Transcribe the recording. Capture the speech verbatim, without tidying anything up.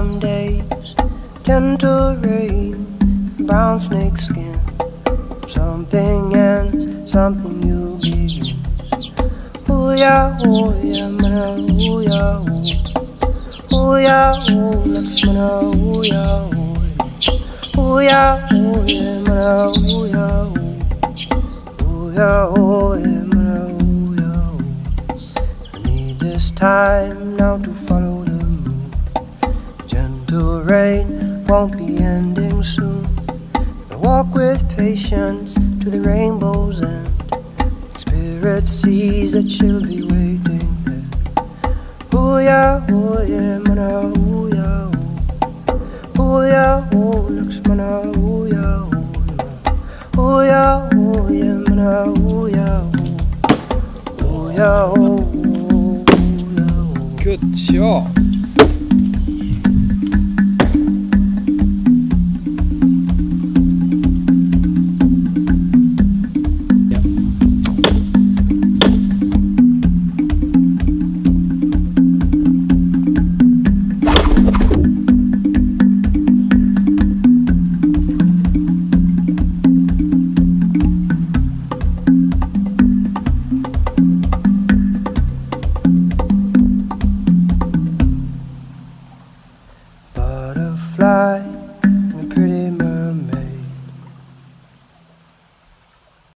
Some days tend to rain, brown snake skin. Something ends, something new begins. Ooh ya, ooh ya, mana, ooh ya, ooh. Ooh ya, ooh, Lakshmana, ooh ya, ooh. Ooh ya, ooh ya, mana, ooh ya, ooh. Ooh ya, ooh ya, mana, ooh ya, ooh. I need this time now to follow the moon. Gentle rain won't be ending soon. Walk with patience to the rainbow's end. Spirit sees that she'll be waiting there. Ooh ya, ooh ya, mana, ooh ya, ooh. Ooh ya, ooh, Lakshmana, ooh ya, ooh. Ooh ya, ooh ya, mana, ooh ya, ooh. Ooh ya, ooh, ooh ya, ooh. Good job.